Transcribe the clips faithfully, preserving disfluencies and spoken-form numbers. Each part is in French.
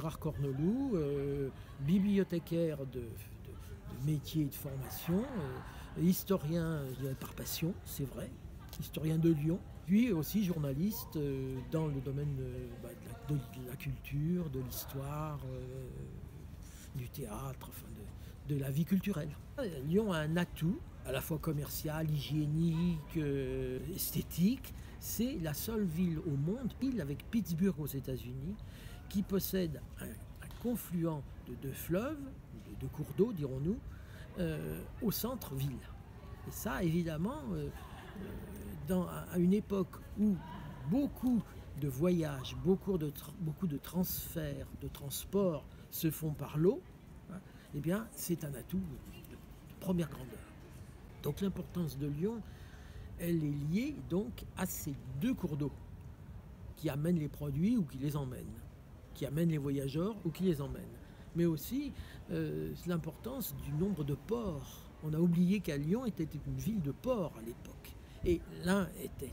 Gérard Corneloup, euh, bibliothécaire de, de, de métier et de formation, euh, historien euh, par passion, c'est vrai, historien de Lyon, puis aussi journaliste euh, dans le domaine euh, bah, de, la, de la culture, de l'histoire, euh, du théâtre, enfin de, de la vie culturelle. Lyon a un atout, à la fois commercial, hygiénique, euh, esthétique. C'est la seule ville au monde, île avec Pittsburgh aux États-Unis, qui possède un, un confluent de deux fleuves, de, de cours d'eau, dirons-nous, euh, au centre-ville. Et ça, évidemment, euh, dans, à une époque où beaucoup de voyages, beaucoup de, beaucoup de transferts, de transports se font par l'eau, hein, eh bien, c'est un atout de, de première grandeur. Donc l'importance de Lyon, elle est liée donc à ces deux cours d'eau qui amènent les produits ou qui les emmènent, qui amènent les voyageurs ou qui les emmènent. Mais aussi euh, l'importance du nombre de ports. On a oublié qu'à Lyon était une ville de ports à l'époque. Et l'un était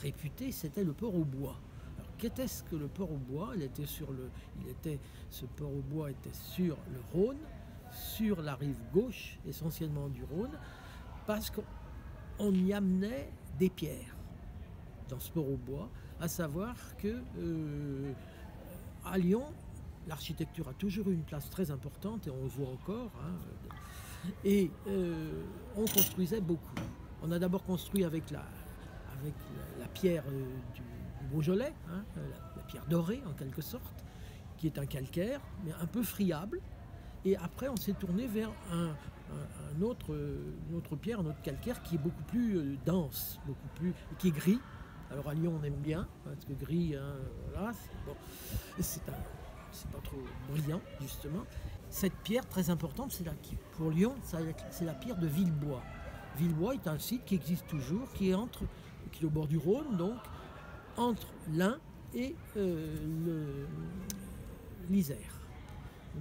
réputé, c'était le port au bois. Alors qu'était-ce que le port au bois? Il était sur le, il était, ce port au bois était sur le Rhône, sur la rive gauche, essentiellement du Rhône, parce que on y amenait des pierres dans ce port au bois, à savoir que euh, à Lyon, l'architecture a toujours eu une place très importante, et on le voit encore, hein, et euh, on construisait beaucoup. On a d'abord construit avec la, avec la, la pierre euh, du, du Beaujolais, hein, la, la pierre dorée en quelque sorte, qui est un calcaire, mais un peu friable, et après on s'est tourné vers un... Un autre, une autre pierre, un autre calcaire qui est beaucoup plus dense, beaucoup plus, qui est gris. Alors à Lyon on aime bien, parce que gris, hein, voilà, c'est bon, c'est un, c'est pas trop brillant justement. Cette pierre très importante, c'est la, pour Lyon, c'est la pierre de Villebois. Villebois est un site qui existe toujours, qui est, entre, qui est au bord du Rhône, donc entre l'Ain et euh, l'Isère.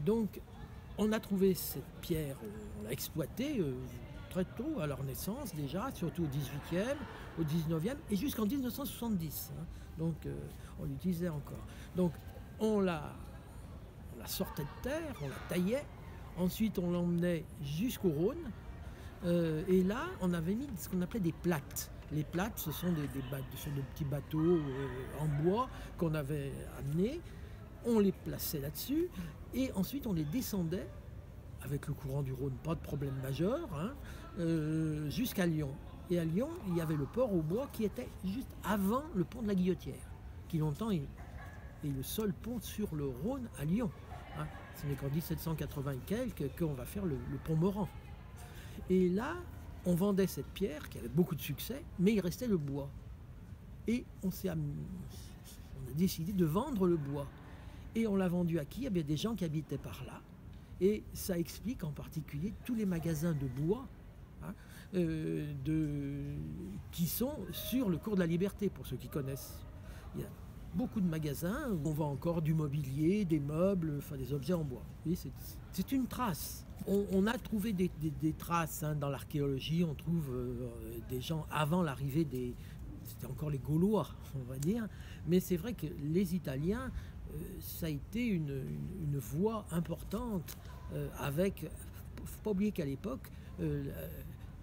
Donc on a trouvé cette pierre, on l'a exploitée euh, très tôt, à leur naissance déjà, surtout au dix-huitième, au dix-neuvième et jusqu'en mille neuf cent soixante-dix. Hein. Donc euh, on l'utilisait encore. Donc on la, on la sortait de terre, on la taillait, ensuite on l'emmenait jusqu'au Rhône. Euh, et là, on avait mis ce qu'on appelait des plates. Les plates, ce sont des, des, ce sont des petits bateaux euh, en bois qu'on avait amenés. On les plaçait là-dessus et ensuite on les descendait avec le courant du Rhône, pas de problème majeur, hein, euh, jusqu'à Lyon. Et à Lyon, il y avait le port au bois qui était juste avant le pont de la Guillotière, qui longtemps est, est le seul pont sur le Rhône à Lyon. Hein. Ce n'est qu'en mille sept cent quatre-vingt et quelques qu'on va faire le, le pont Morand. Et là, on vendait cette pierre qui avait beaucoup de succès, mais il restait le bois. Et on, s'est am... on a décidé de vendre le bois. Et on l'a vendu à qui? Eh bien, des gens qui habitaient par là. Et ça explique en particulier tous les magasins de bois, hein, euh, de, qui sont sur le cours de la Liberté, pour ceux qui connaissent. Il y a beaucoup de magasins où on vend encore du mobilier, des meubles, enfin des objets en bois. C'est une trace. On, on a trouvé des, des, des traces, hein, dans l'archéologie. On trouve euh, des gens avant l'arrivée des... C'était encore les Gaulois, on va dire. Mais c'est vrai que les Italiens... ça a été une, une, une voie importante euh, avec, il ne faut pas oublier qu'à l'époque, euh,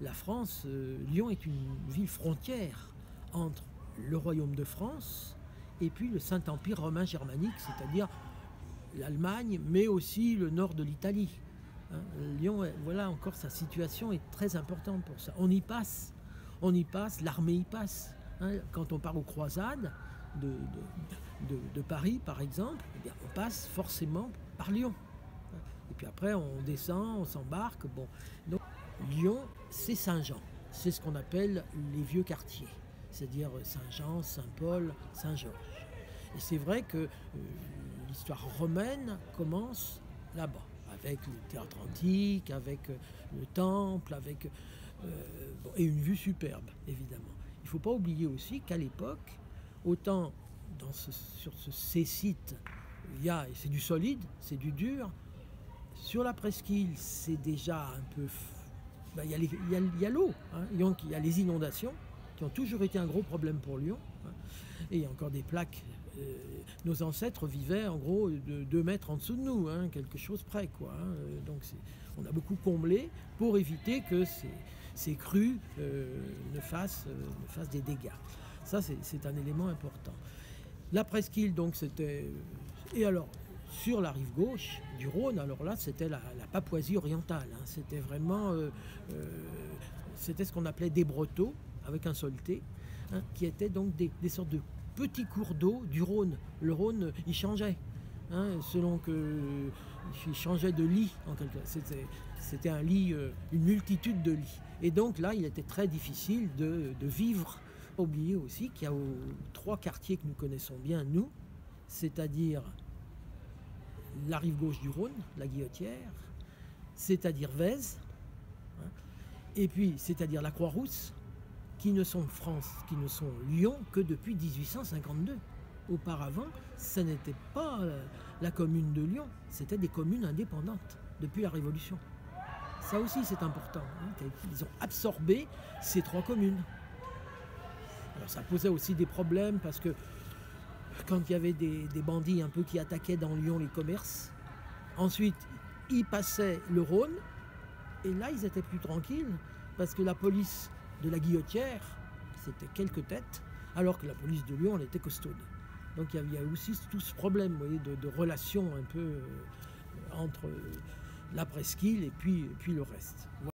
la France, euh, Lyon est une ville frontière entre le Royaume de France et puis le Saint-Empire romain germanique, c'est-à-dire l'Allemagne, mais aussi le nord de l'Italie. Hein, Lyon, voilà encore, sa situation est très importante pour ça. On y passe, on y passe, l'armée y passe. Hein, quand on part aux croisades, De, de, de, de Paris par exemple, eh bien, on passe forcément par Lyon. Et puis après on descend, on s'embarque. Bon. Donc Lyon, c'est Saint-Jean. C'est ce qu'on appelle les vieux quartiers. C'est-à-dire Saint-Jean, Saint-Paul, Saint-Georges. Et c'est vrai que euh, l'histoire romaine commence là-bas, avec le théâtre antique, avec euh, le temple, avec, euh, bon, et une vue superbe, évidemment. Il ne faut pas oublier aussi qu'à l'époque, autant dans ce, sur ce, ces sites, il y a, c'est du solide, c'est du dur. Sur la Presqu'île, c'est déjà un peu... Ben, il y a l'eau, hein, donc il y a les inondations, qui ont toujours été un gros problème pour Lyon. Hein, et il y a encore des plaques Euh, nos ancêtres vivaient en gros de deux mètres en dessous de nous, hein, quelque chose près, quoi. Hein. Donc on a beaucoup comblé pour éviter que ces, ces crues euh, ne, fassent, euh, ne fassent des dégâts. Ça, c'est un élément important. La presqu'île, donc, c'était... Et alors, sur la rive gauche du Rhône, alors là, c'était la, la Papouasie orientale. Hein. C'était vraiment... Euh, euh, c'était ce qu'on appelait des brotteaux, avec un solté, hein, qui étaient donc des, des sortes de petits cours d'eau du Rhône. Le Rhône, il changeait, hein, selon que... Il changeait de lit, en quelque sorte. C'était un lit, euh, une multitude de lits. Et donc là, il était très difficile de, de vivre. Oublier aussi qu'il y a trois quartiers que nous connaissons bien, nous, c'est-à-dire la rive gauche du Rhône, la Guillotière, c'est-à-dire Vaise, hein, et puis c'est-à-dire la Croix-Rousse, qui ne sont France, qui ne sont Lyon que depuis mille huit cent cinquante-deux. Auparavant, ce n'était pas la commune de Lyon, c'était des communes indépendantes depuis la Révolution. Ça aussi, c'est important. Hein, ils ont absorbé ces trois communes. Alors ça posait aussi des problèmes parce que quand il y avait des, des bandits un peu qui attaquaient dans Lyon les commerces, ensuite ils passaient le Rhône et là ils étaient plus tranquilles parce que la police de la Guillotière, c'était quelques têtes, alors que la police de Lyon, elle était costaude. Donc il y avait, il y avait aussi tout ce problème, vous voyez, de, de relations un peu euh, entre euh, la presqu'île et puis, et puis le reste.